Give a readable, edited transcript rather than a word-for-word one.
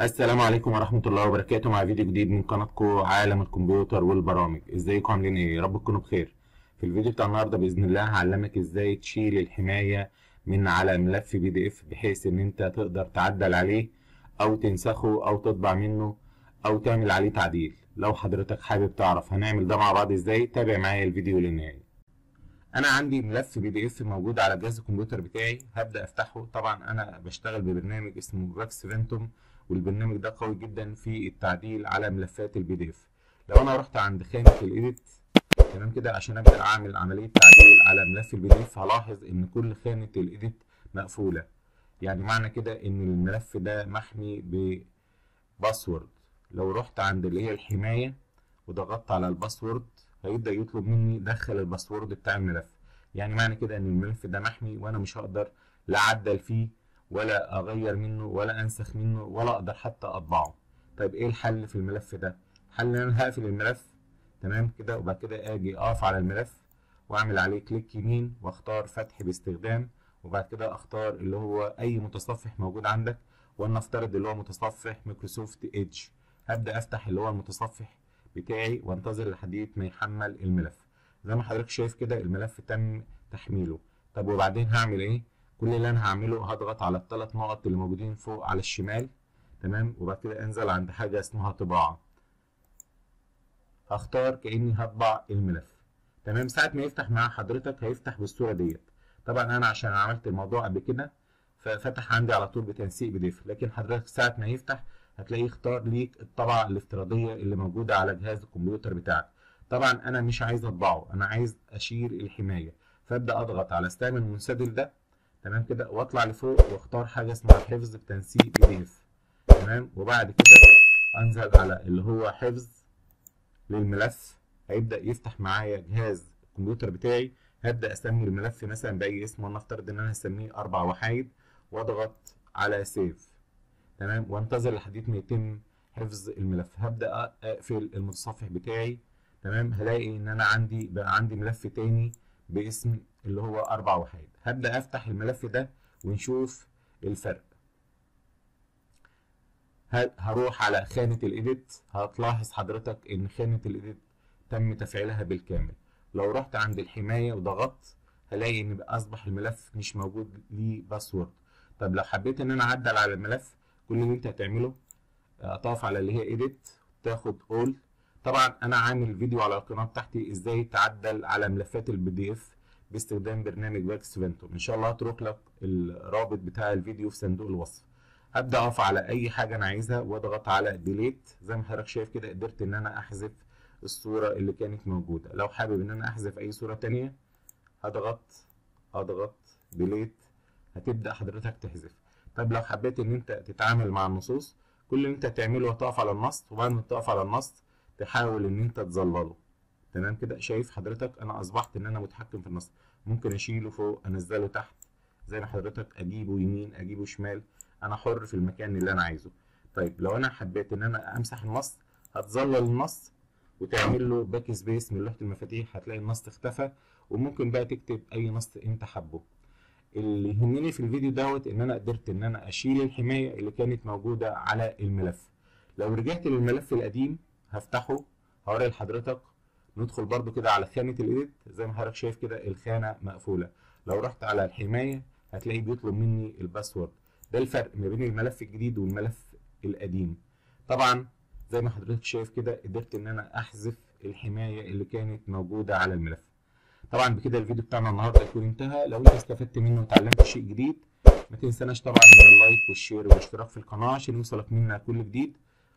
السلام عليكم ورحمه الله وبركاته. مع فيديو جديد من قناتكم عالم الكمبيوتر والبرامج. ازيكم عاملين ايه؟ يا رب تكونوا بخير. في الفيديو بتاع النهارده باذن الله هعلمك ازاي تشيل الحمايه من على ملف بي دي اف بحيث ان انت تقدر تعدل عليه او تنسخه او تطبع منه او تعمل عليه تعديل. لو حضرتك حابب تعرف هنعمل ده مع بعض ازاي تابع معايا الفيديو للنهايه. انا عندي ملف بي دي اف موجود على جهاز الكمبيوتر بتاعي، هبدا افتحه. طبعا انا بشتغل ببرنامج اسمه راكس فانتوم، والبرنامج ده قوي جدا في التعديل على ملفات البي دي اف. لو انا رحت عند خانه الايديت تمام كده عشان ابدا اعمل عمليه تعديل على ملف البي دي اف، هلاحظ ان كل خانه الايديت مقفوله، يعني معنى كده ان الملف ده محمي بباسورد. لو رحت عند اللي هي الحمايه وضغطت على الباسورد هيبدا يطلب مني دخل الباسورد بتاع الملف، يعني معنى كده ان الملف ده محمي وانا مش هقدر لا اعدل فيه ولا اغير منه ولا انسخ منه ولا اقدر حتى اطبعه. طيب ايه الحل في الملف ده؟ الحل ان انا هقفل الملف تمام كده، وبعد كده اجي اقف على الملف واعمل عليه كليك يمين واختار فتح باستخدام، وبعد كده اختار اللي هو اي متصفح موجود عندك، وانا افترض اللي هو متصفح مايكروسوفت ايدج. هبدا افتح اللي هو المتصفح بتاعي وانتظر لحد ما يحمل الملف. زي ما حضرتك شايف كده الملف تم تحميله. طب وبعدين هعمل ايه؟ كل اللي انا هعمله هضغط على الثلاث نقط اللي موجودين فوق على الشمال تمام، وبعد كده انزل عند حاجه اسمها طباعه، هختار كاني هطبع الملف تمام. ساعه ما يفتح مع حضرتك هيفتح بالصوره ديت. طبعا انا عشان عملت الموضوع قبل كده ففتح عندي على طول بتنسيق بي دي اف، لكن حضرتك ساعه ما يفتح هتلاقيه اختار ليك الطبعه الافتراضيه اللي موجوده على جهاز الكمبيوتر بتاعك. طبعا انا مش عايز اطبعه، انا عايز اشيل الحمايه، فابدا اضغط على استعمل المنسدل ده تمام كده واطلع لفوق واختار حاجه اسمها حفظ بتنسيق بي دي اف تمام، وبعد كده انزل على اللي هو حفظ للملف. هيبدا يفتح معايا جهاز الكمبيوتر بتاعي، هبدا اسمي الملف مثلا باي اسم، وانا افترض ان انا هسميه 4 وحايد، واضغط على سيف تمام، وانتظر لحد ما يتم حفظ الملف. هبدا اقفل المتصفح بتاعي تمام، هلاقي ان انا عندي بقى عندي ملف تاني باسم اللي هو 4 وحايد. هبدأ افتح الملف ده ونشوف الفرق. هروح على خانة الإيديت، هتلاحظ حضرتك ان خانة الإيديت تم تفعيلها بالكامل. لو رحت عند الحماية وضغطت هلاقي ان اصبح الملف مش موجود ليه باسورد. طب لو حبيت ان انا اعدل على الملف كل اللي انت هتعمله هتقف على اللي هي إيديت تاخد اول. طبعا انا عامل فيديو على القناة بتاعتي ازاي تعدل على ملفات البي دي اف باستخدام برنامج راكس فانتوم، ان شاء الله هتروح لك الرابط بتاع الفيديو في صندوق الوصف. هبدا اقف على اي حاجه انا عايزها واضغط على ديليت. زي ما حضرتك شايف كده قدرت ان انا احذف الصوره اللي كانت موجوده. لو حابب ان انا احذف اي صوره ثانيه اضغط ديليت، هتبدا حضرتك تحذف. طب لو حبيت ان انت تتعامل مع النصوص كل اللي انت هتعمله هتقف على النص، وبعد ما تقف على النص تحاول ان انت تظلله تمام كده. شايف حضرتك انا اصبحت ان انا متحكم في النص، ممكن اشيله فوق انزله تحت زي ما حضرتك، اجيبه يمين اجيبه شمال، انا حر في المكان اللي انا عايزه. طيب لو انا حبيت ان انا امسح النص هتظلل النص وتعمل له باك سبيس من لوحه المفاتيح، هتلاقي النص اختفى، وممكن بقى تكتب اي نص انت حابه. اللي يهمني في الفيديو دوت ان انا قدرت ان انا اشيل الحمايه اللي كانت موجوده على الملف. لو رجعت للملف القديم هفتحه هوري لحضرتك، ندخل برضو كده على خانة الإيديت. زي ما حضرتك شايف كده الخانة مقفولة. لو رحت على الحماية هتلاقيه بيطلب مني الباسورد. ده الفرق ما بين الملف الجديد والملف القديم. طبعا زي ما حضرتك شايف كده قدرت ان انا احذف الحماية اللي كانت موجودة على الملف. طبعا بكده الفيديو بتاعنا النهاردة يكون انتهى. لو انت استفدت منه وتعلمت شيء جديد ما تنساناش طبعا من اللايك والشير والاشتراك في القناة عشان يوصلك منا كل جديد.